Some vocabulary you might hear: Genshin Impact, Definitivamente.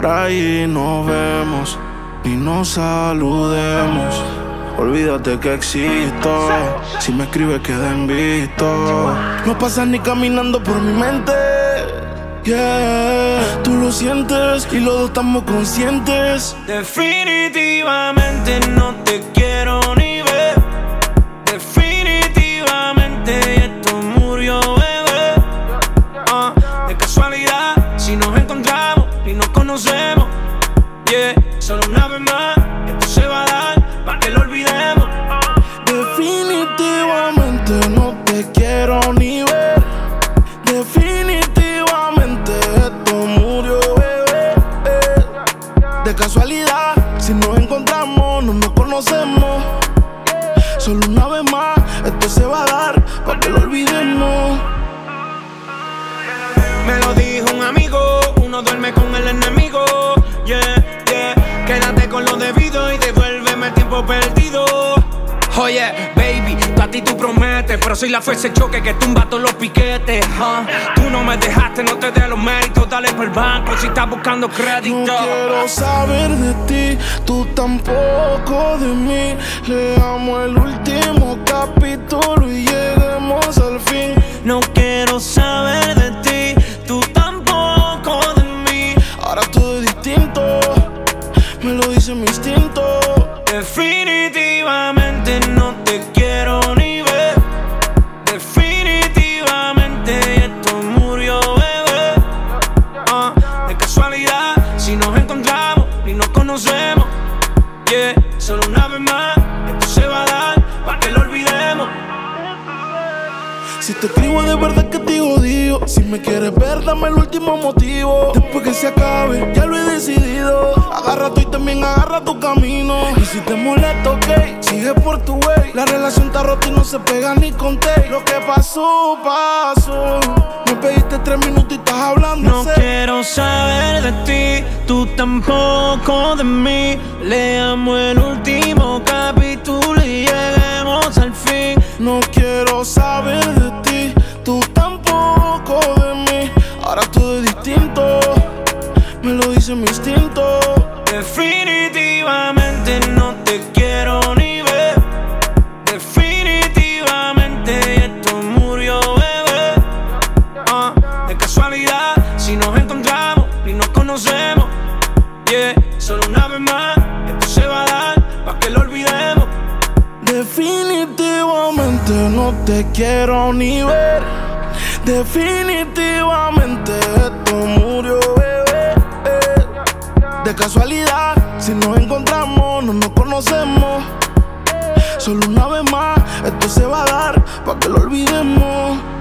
Por ahí nos vemos y nos saludemos. Olvídate que existo, si me escribes queden visto. No pasas ni caminando por mi mente, yeah. Tú lo sientes y los dos estamos conscientes. Definitivamente no te quiero ni ver. Definitivamente esto murió, bebé. De casualidad, si nos encontramos y nos conocemos, yeah. Solo una vez más, esto se va a dar, para que lo olvidemos. Definitivamente no te quiero ni ver. Definitivamente esto murió, bebé. De casualidad, si nos encontramos, no nos conocemos. Solo una vez más, esto se va a dar, para que lo olvidemos. Me lo dijo un amigo, uno duerme con el enemigo, yeah. Quédate con lo debido y devuélveme el tiempo perdido. Oye, baby, tú a ti tú prometes, pero soy la fuerza de choque que tumba todos los piquetes. Tú no me dejaste, no te dé los méritos, dale por el banco si estás buscando crédito. No quiero saber de ti, tú tampoco de mí. Leamos el último capítulo y lleguemos al fin. No quiero saber de ti, tú tampoco de mí. Ahora todo es distinto, me lo dice mi instinto. Definitivamente no te quiero ni ver. Definitivamente esto murió, bebé. De casualidad, si nos encontramos y nos conocemos, yeah. Solo una vez más, esto se va a dar, para que lo olvidemos. Si te escribo de verdad que te odio, si me quieres ver dame el último motivo. Después que se acabe, ya lo he decidido. Agarra tú y también agarra tu camino. Y si te molesta, ok, sigue por tu way. La relación está rota y no se pega ni con té. Lo que pasó, pasó. Me pediste 3 minutos y estás hablando. No quiero saber de ti, tú tampoco de mí. Leamos el último capítulo y lleguemos al fin. No quiero saber de ti, tú tampoco de mí. Ahora todo es distinto, me lo dice mi instinto. Definitivamente no te quiero ni ver. Definitivamente esto murió, bebé. De casualidad, si nos encontramos y nos conocemos, yeah. Solo una vez más, esto se va a dar, para que lo olvidemos. Definitivamente no te quiero ni ver. Definitivamente esto murió, bebé. De casualidad, si nos encontramos, no nos conocemos. Solo una vez más, esto se va a dar, para que lo olvidemos.